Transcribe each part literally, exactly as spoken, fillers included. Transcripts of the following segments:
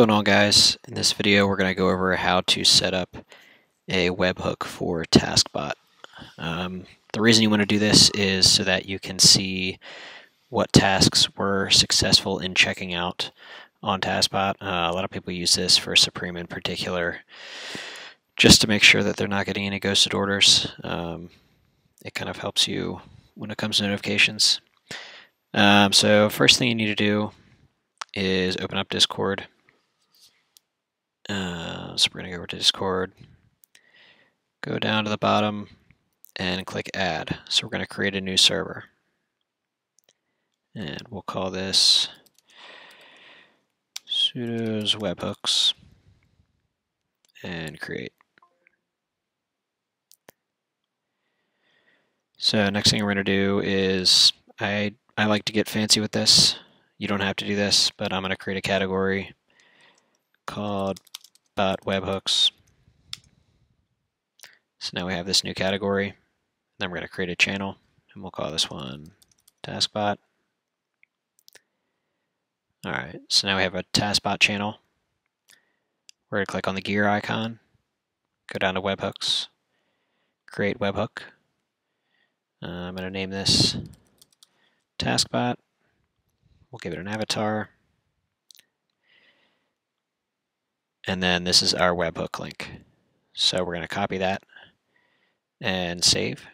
going on, guys? In this video we're going to go over how to set up a webhook for TaskBot. Um, the reason you want to do this is so that you can see what tasks were successful in checking out on TaskBot. Uh, a lot of people use this for Supreme in particular just to make sure that they're not getting any ghosted orders. Um, it kind of helps you when it comes to notifications. Um, so first thing you need to do is open up Discord. Uh, so we're going to go over to Discord, go down to the bottom, and click Add. So we're going to create a new server. And we'll call this sudo's webhooks and create. So next thing we're going to do is, I, I like to get fancy with this. You don't have to do this, but I'm going to create a category called bot webhooks. So now we have this new category. Then we're going to create a channel, and we'll call this one TaskBot. All right, so now we have a TaskBot channel. We're going to click on the gear icon, go down to webhooks, create webhook. Uh, I'm going to name this TaskBot. We'll give it an avatar. And then this is our webhook link. So we're going to copy that and save.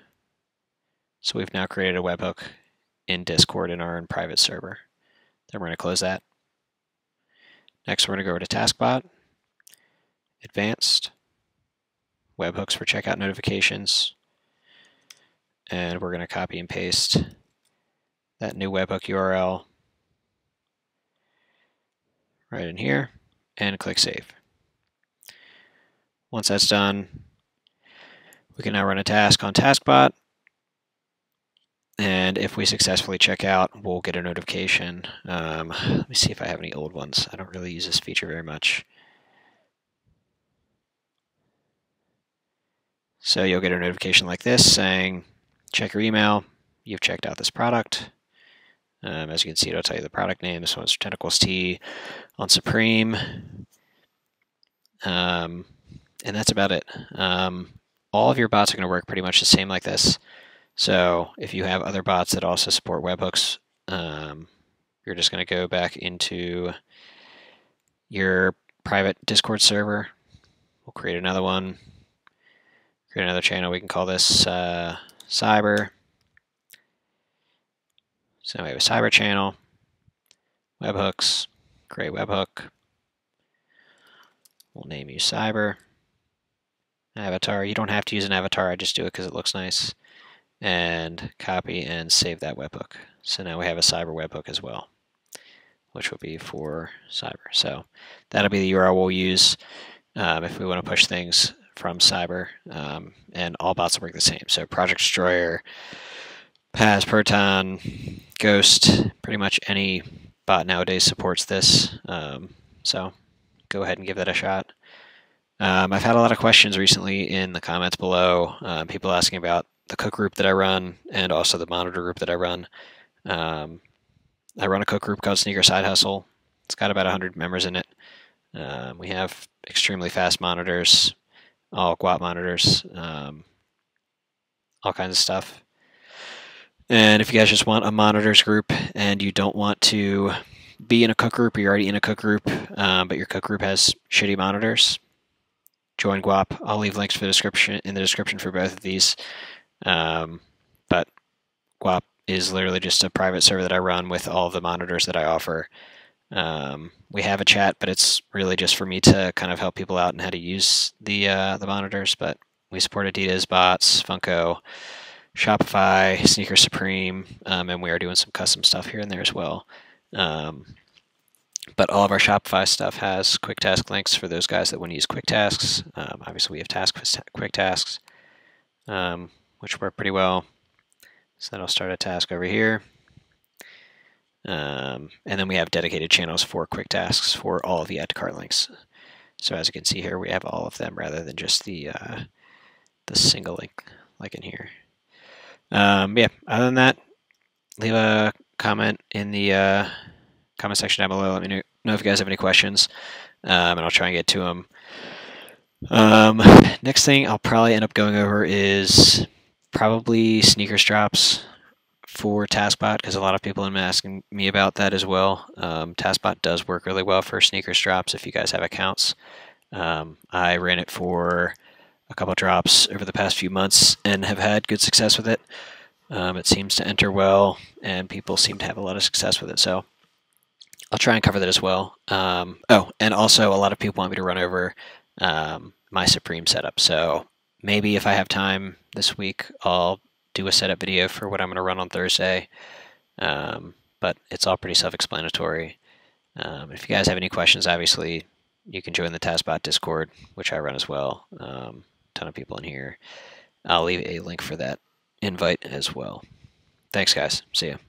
So we've now created a webhook in Discord in our own private server. Then we're going to close that. Next, we're going to go over to TaskBot, Advanced, Webhooks for Checkout Notifications. And we're going to copy and paste that new webhook U R L right in here, and click Save. Once that's done, we can now run a task on TaskBot, and if we successfully check out, we'll get a notification. Um, let me see if I have any old ones. I don't really use this feature very much. So you'll get a notification like this saying, check your email, you've checked out this product. Um, as you can see, it'll tell you the product name. This one's Tentacles Tea on Supreme. Um, and that's about it. Um, all of your bots are going to work pretty much the same like this. So if you have other bots that also support webhooks, um, you're just going to go back into your private Discord server. We'll create another one. Create another channel. We can call this uh, Cyber. So we have a cyber channel, webhooks, create webhook. We'll name you cyber. Avatar. You don't have to use an avatar. I just do it because it looks nice. And copy and save that webhook. So now we have a cyber webhook as well, which will be for cyber. So that'll be the U R L we'll use um, if we want to push things from cyber. Um, and all bots will work the same. So Project Destroyer, Pass, Proton, Ghost, pretty much any bot nowadays supports this. Um, so go ahead and give that a shot. Um, I've had a lot of questions recently in the comments below, uh, people asking about the cook group that I run and also the monitor group that I run. Um, I run a cook group called Sneaker Side Hustle. It's got about one hundred members in it. Um, we have extremely fast monitors, all GUAP monitors, um, all kinds of stuff. And if you guys just want a monitors group and you don't want to be in a cook group, or you're already in a cook group, um, but your cook group has shitty monitors, join GUAP. I'll leave links for the description in the description for both of these. Um, but GUAP is literally just a private server that I run with all the monitors that I offer. Um, we have a chat, but it's really just for me to kind of help people out and how to use the uh, the monitors. But we support Adidas, bots, Funko, Shopify, Sneaker Supreme, um, and we are doing some custom stuff here and there as well. Um, but all of our Shopify stuff has quick task links for those guys that want to use quick tasks. Um, obviously, we have task quick tasks, um, which work pretty well. So then I'll start a task over here. Um, and then we have dedicated channels for quick tasks for all of the add to cart links. So as you can see here, we have all of them rather than just the, uh, the single link like in here. Um, yeah, other than that, leave a comment in the uh, comment section down below. Let me know if you guys have any questions, um, and I'll try and get to them. Um, next thing I'll probably end up going over is probably sneakers drops for TaskBot, because a lot of people have been asking me about that as well. Um, TaskBot does work really well for sneakers drops if you guys have accounts. Um, I ran it for a couple of drops over the past few months and have had good success with it. Um, it seems to enter well, and people seem to have a lot of success with it, so I'll try and cover that as well. Um, oh, and also a lot of people want me to run over um, my Supreme setup, so maybe if I have time this week, I'll do a setup video for what I'm going to run on Thursday, um, but it's all pretty self-explanatory. Um, if you guys have any questions, obviously, you can join the TaskBot Discord, which I run as well. Um, ton of people in here. I'll leave a link for that invite as well. Thanks, guys. See ya.